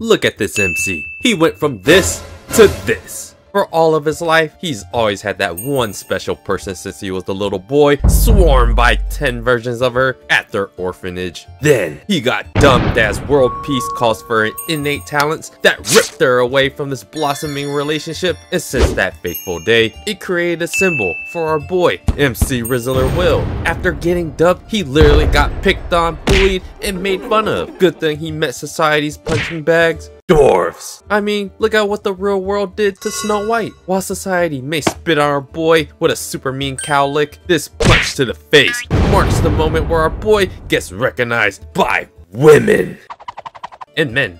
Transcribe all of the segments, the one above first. Look at this MC. He went from this to this. For all of his life, he's always had that one special person since he was a little boy, swarmed by 10 versions of her at their orphanage. Then, he got dumped as world peace calls for innate talents that ripped her away from this blossoming relationship, and since that fateful day, it created a symbol for our boy, MC Rizzler Will. After getting dumped, he literally got picked on, bullied, and made fun of. Good thing he met society's punching bags. Dwarves! I mean, look at what the real world did to Snow White. While society may spit on our boy with a super mean cowlick, this punch to the face marks the moment where our boy gets recognized by women and men.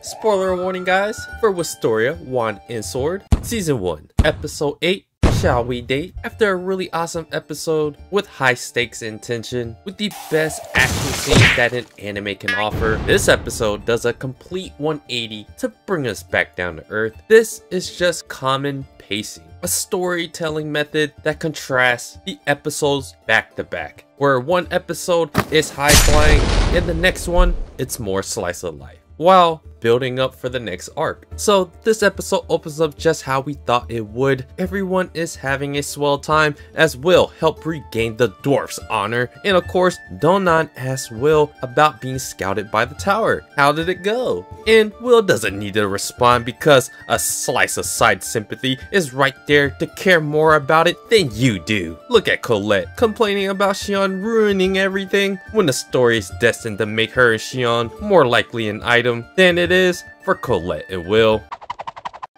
Spoiler warning, guys, for Wistoria: Wand and Sword, Season 1, Episode 8. Shall we date? After a really awesome episode with high stakes and tension, with the best action scenes that an anime can offer, this episode does a complete 180 to bring us back down to earth. This is just common pacing, a storytelling method that contrasts the episodes back to back, where one episode is high flying and the next one it's more slice of life, while building up for the next arc. So this episode opens up just how we thought it would. Everyone is having a swell time as Will helped regain the dwarf's honor, and of course Donan asks Will about being scouted by the tower. How did it go? And Will doesn't need to respond because a slice of side sympathy is right there to care more about it than you do. Look at Colette complaining about Sion ruining everything when the story is destined to make her and Sion more likely an item than it is for Colette and Will.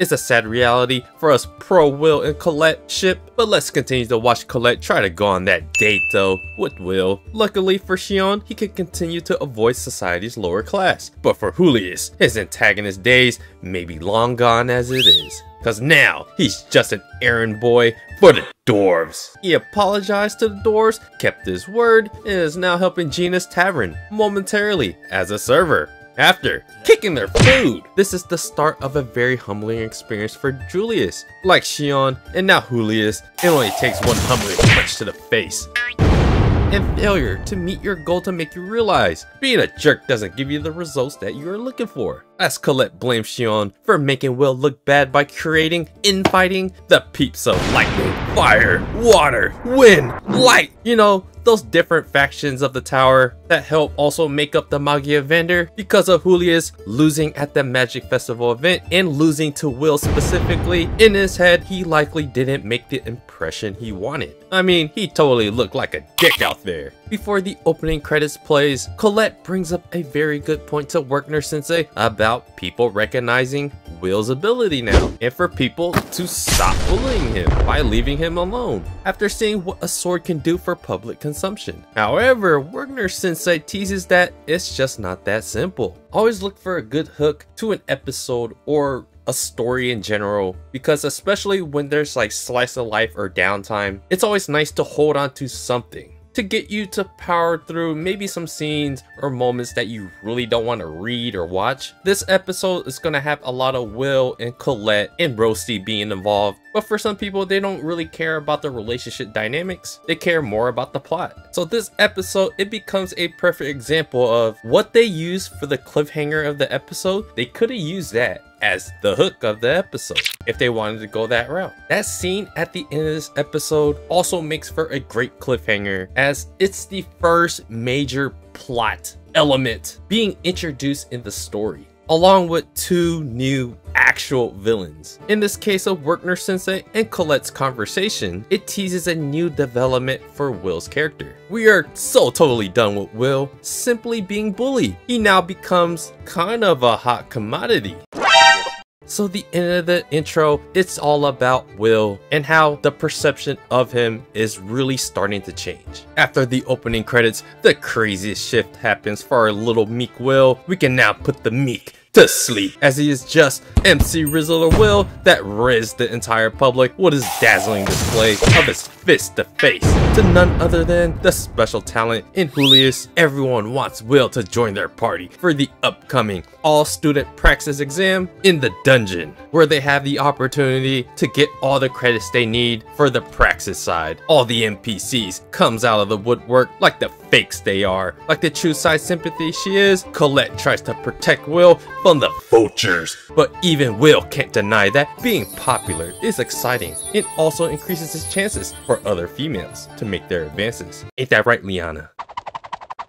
It's a sad reality for us pro Will and Colette ship, but let's continue to watch Colette try to go on that date though with Will. Luckily for Sion, he can continue to avoid society's lower class, but for Julius, his antagonist days may be long gone as it is, cause now he's just an errand boy for the dwarves. He apologized to the dwarves, kept his word, and is now helping Gina's tavern momentarily as a server after kicking their food. This is the start of a very humbling experience for Julius. Like Sion and now Julius, it only takes one humbling punch to the face and failure to meet your goal to make you realize being a jerk doesn't give you the results that you are looking for. As Colette blames Sion for making Will look bad by creating infighting, the peeps of lightning, fire, water, wind, light, you know, those different factions of the tower that help also make up the Magia Vanders. Because of Julius losing at the Magic Festival event and losing to Will specifically, in his head he likely didn't make the impression he wanted. I mean, he totally looked like a dick out there. Before the opening credits plays, Colette brings up a very good point to Werner-sensei about people recognizing Will's ability now, and for people to stop bullying him by leaving him alone after seeing what a sword can do for public consumption. However, Werner-sensei teases that it's just not that simple. Always look for a good hook to an episode or a story in general, because especially when there's like slice of life or downtime, it's always nice to hold on to something to get you to power through maybe some scenes or moments that you really don't want to read or watch. This episode is going to have a lot of Will and Colette and Roasty being involved, but for some people, they don't really care about the relationship dynamics. They care more about the plot. So this episode, it becomes a perfect example of what they used for the cliffhanger of the episode. They could have used that as the hook of the episode if they wanted to go that route. That scene at the end of this episode also makes for a great cliffhanger, as it's the first major plot element being introduced in the story, along with two new actual villains. In this case of Werner-sensei and Colette's conversation, it teases a new development for Will's character. We are so totally done with Will simply being bullied. He now becomes kind of a hot commodity. So the end of the intro, it's all about Will and how the perception of him is really starting to change. After the opening credits, the craziest shift happens for our little meek Will. We can now put the meek to sleep, as he is just MC Rizzler Will that rizzed the entire public with his dazzling display of his fist to face to none other than the special talent in Julius. Everyone wants Will to join their party for the upcoming all-student praxis exam in the dungeon, where they have the opportunity to get all the credits they need for the praxis side. All the NPCs comes out of the woodwork like the fakes they are. Like the true side sympathy she is, Colette tries to protect Will from the vultures. But even Will can't deny that being popular is exciting. It also increases his chances for other females to make their advances. Ain't that right, Liana?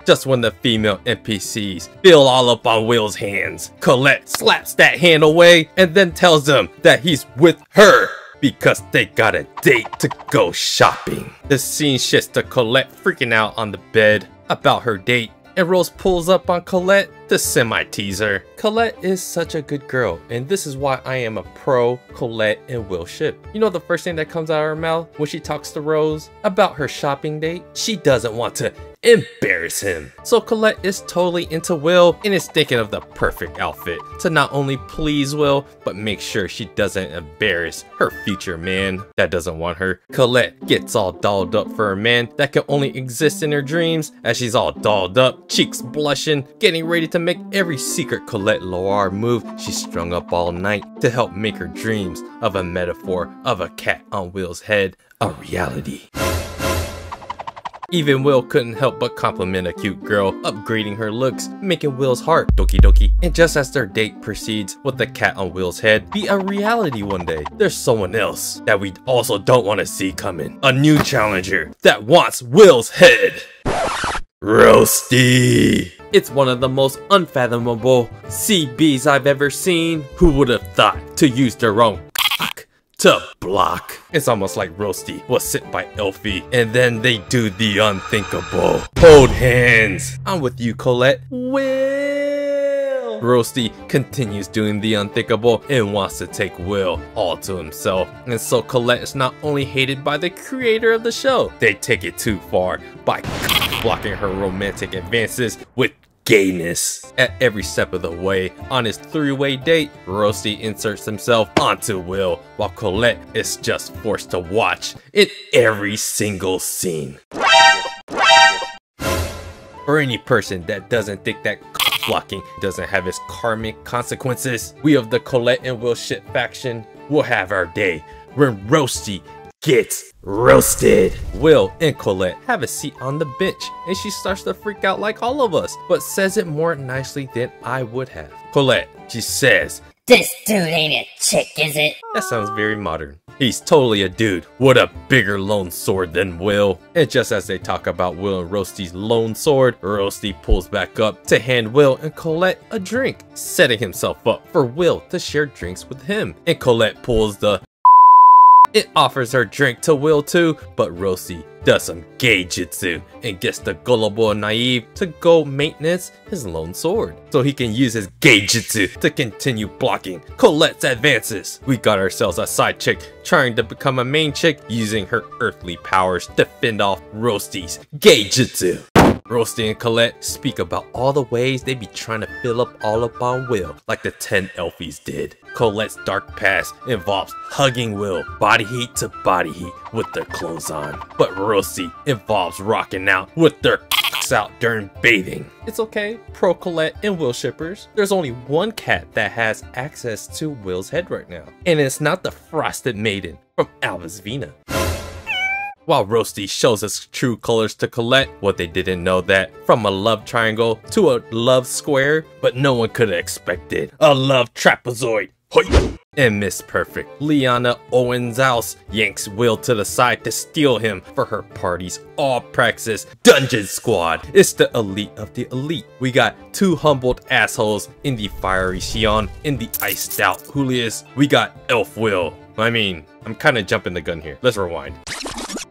Just when the female NPCs feel all up on Will's hands, Colette slaps that hand away and then tells them that he's with her because they got a date to go shopping. The scene shifts to Colette freaking out on the bed about her date, and Rose pulls up on Colette to semi-tease her. Colette is such a good girl, and this is why I am a pro Colette and Will ship. You know the first thing that comes out of her mouth when she talks to Rose about her shopping date? She doesn't want to embarrass him. So Colette is totally into Will and is thinking of the perfect outfit to not only please Will, but make sure she doesn't embarrass her future man that doesn't want her. Colette gets all dolled up for a man that can only exist in her dreams, as she's all dolled up, cheeks blushing, getting ready to make every secret Colette Loire move she strung up all night to help make her dreams of a metaphor of a cat on Will's head a reality. Even Will couldn't help but compliment a cute girl, upgrading her looks, making Will's heart doki doki. And just as their date proceeds with the cat on Will's head be a reality one day, there's someone else that we also don't want to see coming. A new challenger that wants Will's head. Roasty. It's one of the most unfathomable CBs I've ever seen. Who would have thought to use their own to block? It's almost like Roasty was sent by Elfie, and then they do the unthinkable. Hold hands. I'm with you, Colette. Will. Roasty continues doing the unthinkable and wants to take Will all to himself. And so Colette is not only hated by the creator of the show, they take it too far by blocking her romantic advances with gayness. At every step of the way, on his three-way date, Roasty inserts himself onto Will, while Colette is just forced to watch in every single scene. For any person that doesn't think that blocking doesn't have its karmic consequences, we of the Colette and Will ship faction will have our day when Roasty gets roasted. Will and Colette have a seat on the bench, and she starts to freak out like all of us, but says it more nicely than I would have. Colette, she says, "This dude ain't a chick, is it?" That sounds very modern. He's totally a dude with a bigger lone sword than Will. And just as they talk about Will and Roasty's lone sword, Roasty pulls back up to hand Will and Colette a drink, setting himself up for Will to share drinks with him. And Colette pulls the it offers her drink to Will too, but Roasty does some gay jitsu and gets the gullible naive to go maintenance his lone sword so he can use his gay jitsu to continue blocking Colette's advances. We got ourselves a side chick trying to become a main chick, using her earthly powers to fend off Roasty's gay jitsu. Roasty and Colette speak about all the ways they be trying to fill up all upon Will, like the 10 Elfies did. Colette's dark past involves hugging Will body heat to body heat with their clothes on, but Roasty involves rocking out with their cocks out during bathing. It's okay, pro Colette and Will shippers. There's only one cat that has access to Will's head right now, and it's not the Frosted Maiden from Alvasvina. While Roasty shows his true colors to Colette, what they didn't know that from a love triangle to a love square, but no one could have expected a love trapezoid. Hoi! And Miss Perfect, Liana Owens-House, yanks Will to the side to steal him for her party's all-praxis dungeon squad. It's the elite of the elite. We got two humbled assholes in the fiery Sion and the iced-out Julius. We got Elf Will. I mean, I'm kind of jumping the gun here. Let's rewind.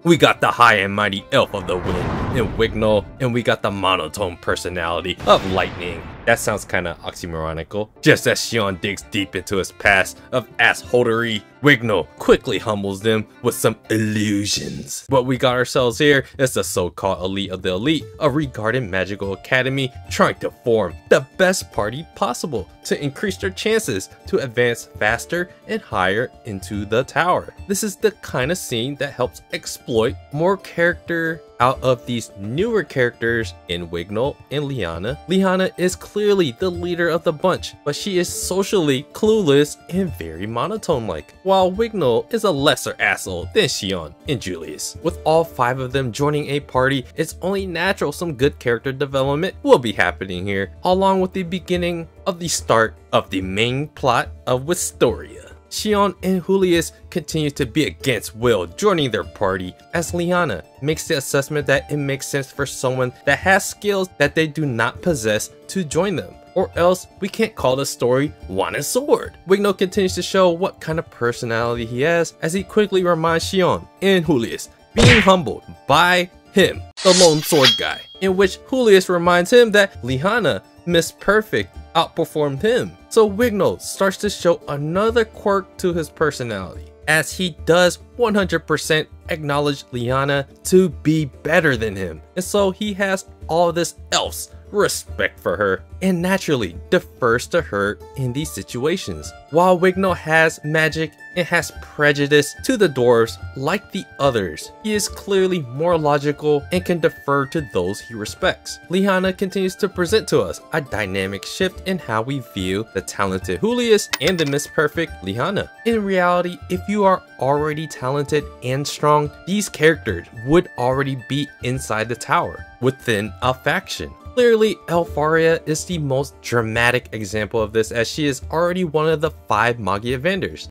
We got the high and mighty Elf of the Wind in Wignall, and we got the monotone personality of Lightning. That sounds kinda oxymoronical. Just as Sion digs deep into his past of assholdery, Wignall quickly humbles them with some illusions. What we got ourselves here is the so-called elite of the elite, a regarded magical academy trying to form the best party possible to increase their chances to advance faster and higher into the tower. This is the kind of scene that helps exploit more character Out of these newer characters in Wignall and Lyanna is clearly the leader of the bunch, but she is socially clueless and very monotone-like, while Wignall is a lesser asshole than Sion and Julius. With all five of them joining a party, it's only natural some good character development will be happening here, along with the beginning of the start of the main plot of Wistoria. Sion and Julius continue to be against will joining their party, as Lyanna makes the assessment that it makes sense for someone that has skills that they do not possess to join them, or else we can't call the story Wand and Sword. Wignall continues to show what kind of personality he has, as he quickly reminds Sion and Julius being humbled by him, the lone sword guy, in which Julius reminds him that Lyanna, Miss Perfect, outperformed him. So Wignall starts to show another quirk to his personality, as he does 100% acknowledge Lyanna to be better than him, and so he has all this elf's respect for her and naturally defers to her in these situations. While Wignall has magic and has prejudice to the dwarves like the others, he is clearly more logical and can defer to those he respects. Lyanna continues to present to us a dynamic shift in how we view the talented Julius and the Miss Perfect Lyanna. In reality, if you are already talented and strong, these characters would already be inside the tower within a faction. Clearly, Elfaria is the most dramatic example of this, as she is already one of the 5 Magia Vanders.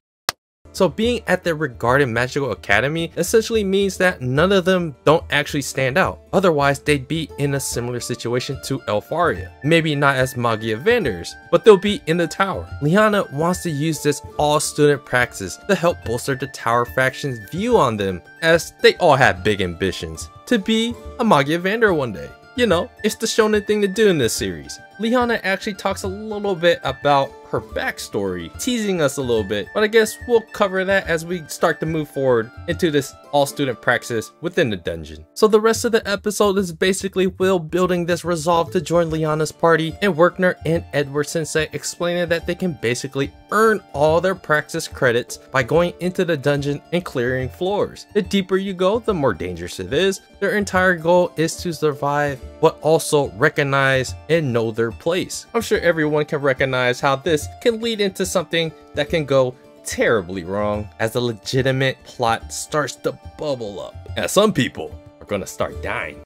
So being at the regarded magical academy essentially means that none of them don't actually stand out. Otherwise, they'd be in a similar situation to Elfaria. Maybe not as Magia Vanders, but they'll be in the tower. Lyanna wants to use this all-student practice to help bolster the tower faction's view on them, as they all have big ambitions to be a Magia Vander one day. You know, it's the shonen thing to do in this series. Lyanna actually talks a little bit about her backstory, teasing us a little bit, but I guess we'll cover that as we start to move forward into this all-student praxis within the dungeon. So the rest of the episode is basically Will building this resolve to join Lyanna's party, and Werner and Werner-sensei explaining that they can basically earn all their praxis credits by going into the dungeon and clearing floors. The deeper you go, the more dangerous it is. Their entire goal is to survive, but also recognize and know their place. I'm sure everyone can recognize how this can lead into something that can go terribly wrong, as the legitimate plot starts to bubble up, as some people are gonna start dying.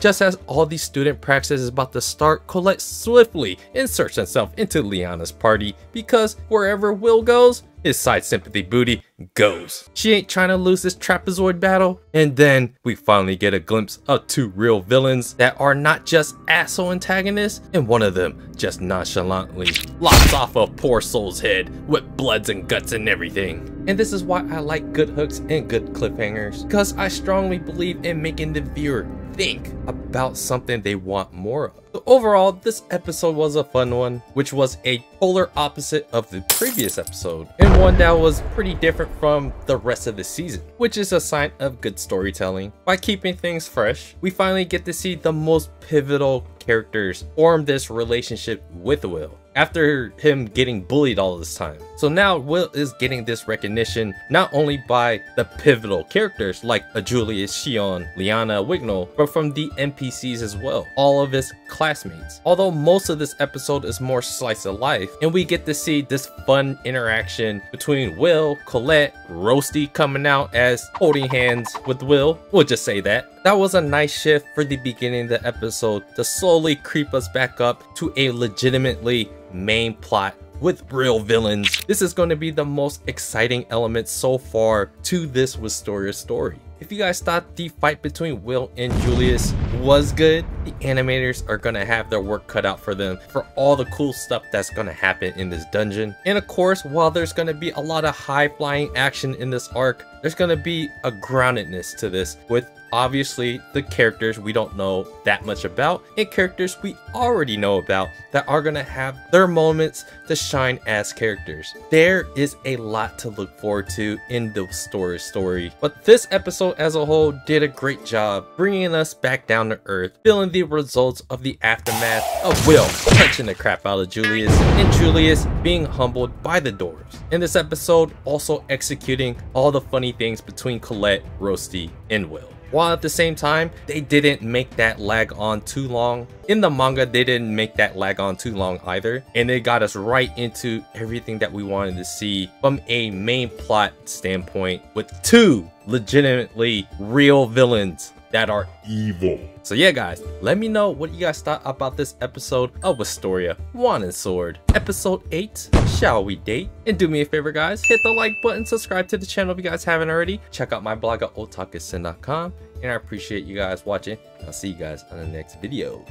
Just as all these student practice is about to start, Colette swiftly inserts herself into Lyanna's party, because wherever Will goes, his side sympathy booty goes. She ain't trying to lose this trapezoid battle. And then we finally get a glimpse of 2 real villains that are not just asshole antagonists, and one of them just nonchalantly lops off a poor soul's head with bloods and guts and everything. And this is why I like good hooks and good cliffhangers, because I strongly believe in making the viewer think about something they want more of. So overall, this episode was a fun one, which was a polar opposite of the previous episode, and one that was pretty different from the rest of the season, which is a sign of good storytelling. By keeping things fresh, we finally get to see the most pivotal characters form this relationship with Will, after him getting bullied all this time. So now Will is getting this recognition not only by the pivotal characters like Julius, Sion, Lyanna, Wignall, but from the NPCs as well, all of his classmates. Although most of this episode is more slice of life, and we get to see this fun interaction between Will, Colette, Roasty coming out as holding hands with Will, we'll just say that. That was a nice shift for the beginning of the episode to slowly creep us back up to a legitimately main plot with real villains. This is going to be the most exciting element so far to this Wistoria story. If you guys thought the fight between Will and Julius was good, the animators are going to have their work cut out for them for all the cool stuff that's going to happen in this dungeon. And of course, while there's going to be a lot of high-flying action in this arc, there's going to be a groundedness to this, with obviously the characters we don't know that much about and characters we already know about that are going to have their moments to shine as characters. There is a lot to look forward to in the story, but this episode as a whole did a great job bringing us back down to earth, feeling the results of the aftermath of Will punching the crap out of Julius and Julius being humbled by the dwarves. In this episode, also executing all the funny things between Colette, Roasty, and Will. while at the same time, they didn't make that lag on too long. In the manga, they didn't make that lag on too long either, and it got us right into everything that we wanted to see from a main plot standpoint, with two legitimately real villains that are evil. So yeah guys, let me know what you guys thought about this episode of Wistoria: Wand and Sword, episode 8, Shall We Date? And do me a favor guys, hit the like button, subscribe to the channel if you guys haven't already, check out my blog at otakusinh.com, and I appreciate you guys watching. I'll see you guys on the next video.